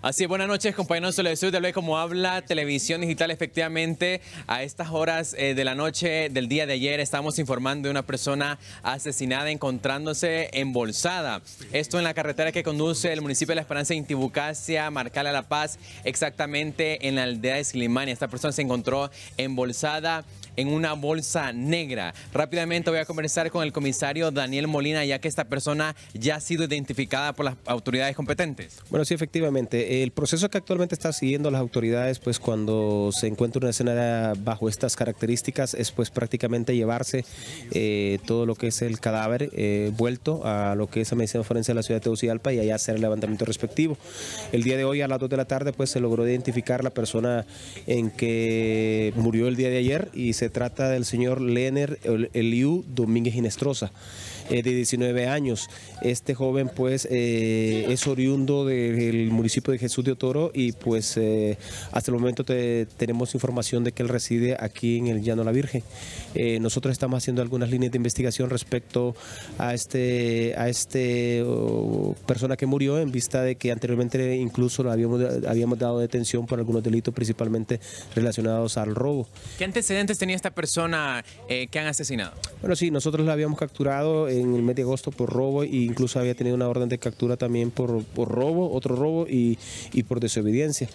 Así es, buenas noches, compañeros de Hable Como Habla, televisión digital. Efectivamente, a estas horas de la noche del día de ayer estamos informando de una persona asesinada encontrándose embolsada. Esto en la carretera que conduce el municipio de La Esperanza de Intibucá hacia Marcala, La Paz, exactamente en la aldea de Slimania. Esta persona se encontró embolsada en una bolsa negra. Rápidamente voy a conversar con el comisario Daniel Molina, ya que esta persona ya ha sido identificada por las autoridades competentes. Bueno, sí, efectivamente. El proceso que actualmente está siguiendo las autoridades, pues cuando se encuentra una escena bajo estas características, es pues prácticamente llevarse todo lo que es el cadáver vuelto a lo que es la medicina forense de la ciudad de Tegucigalpa y allá hacer el levantamiento respectivo. El día de hoy a las 2 de la tarde pues se logró identificar la persona en que murió el día de ayer, y se trata del señor Lener Eliú Domínguez Inestroza, de 19 años. Este joven pues es oriundo del municipio de Jesús de Otoro y pues hasta el momento tenemos información de que él reside aquí en el Llano La Virgen. Nosotros estamos haciendo algunas líneas de investigación respecto a esta persona que murió, en vista de que anteriormente incluso lo habíamos dado detención por algunos delitos principalmente relacionados al robo. ¿Qué antecedentes tenía esta persona que han asesinado? Bueno, sí, nosotros la habíamos capturado en el mes de agosto por robo e incluso había tenido una orden de captura también por robo, otro robo y por desobediencia.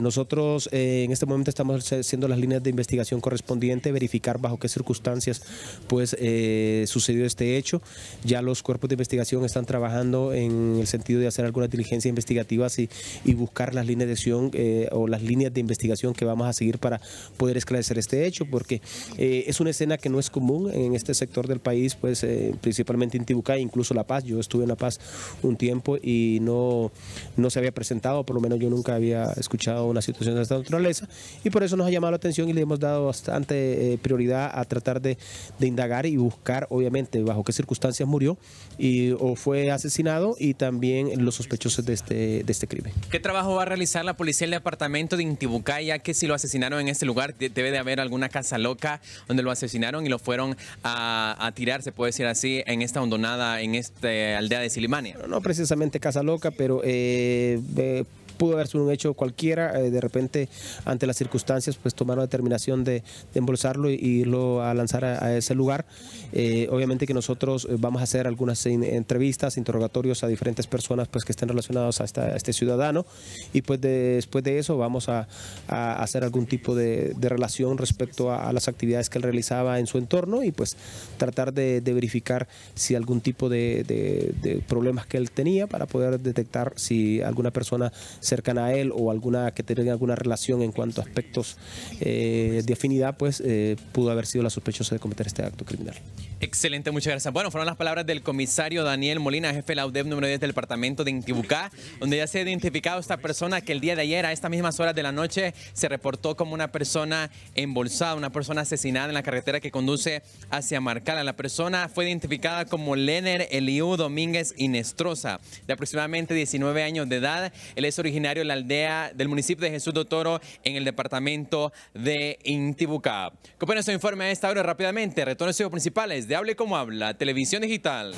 Nosotros en este momento estamos haciendo las líneas de investigación correspondiente, verificar bajo qué circunstancias pues sucedió este hecho. Ya los cuerpos de investigación están trabajando en el sentido de hacer algunas diligencias investigativas y buscar las líneas de acción o las líneas de investigación que vamos a seguir para poder esclarecer este hecho, porque es una escena que no es común en este sector del país, pues principalmente en Intibucá e incluso La Paz. Yo estuve en La Paz un tiempo y no se había presentado, por lo menos yo nunca había escuchado una situación de esta naturaleza, y por eso nos ha llamado la atención y le hemos dado bastante prioridad a tratar de indagar y buscar obviamente bajo qué circunstancias murió o fue asesinado, y también los sospechosos de este crimen. ¿Qué trabajo va a realizar la policía del departamento de Intibucá, ya que si lo asesinaron en este lugar debe de haber alguna casa loca donde lo asesinaron y lo fueron a tirar, se puede decir así, en esta hondonada, en esta aldea de Slimania? No precisamente casa loca, pero pudo haber sido un hecho cualquiera. De repente, ante las circunstancias, pues tomaron la determinación de embolsarlo y irlo a lanzar a ese lugar. Obviamente que nosotros vamos a hacer algunas entrevistas, interrogatorios a diferentes personas pues que estén relacionados a este ciudadano, y pues después de eso vamos a hacer algún tipo de relación respecto a las actividades que él realizaba en su entorno, y pues tratar de verificar si algún tipo de problemas que él tenía, para poder detectar si alguna persona cercana a él o alguna que tenga alguna relación en cuanto a aspectos de afinidad, pues pudo haber sido la sospechosa de cometer este acto criminal. Excelente, muchas gracias. Bueno, fueron las palabras del comisario Daniel Molina, jefe de la UDEP número 10 del departamento de Intibucá, donde ya se ha identificado esta persona que el día de ayer a estas mismas horas de la noche se reportó como una persona embolsada, una persona asesinada en la carretera que conduce hacia Marcala. La persona fue identificada como Lener Eliú Domínguez Inestroza, de aproximadamente 19 años de edad. Él es originario de la aldea del municipio de Jesús de Otoro, en el departamento de Intibucá. Compañeros, su informe a esta hora rápidamente. Retorno a los principales de Hable Como Habla, televisión digital.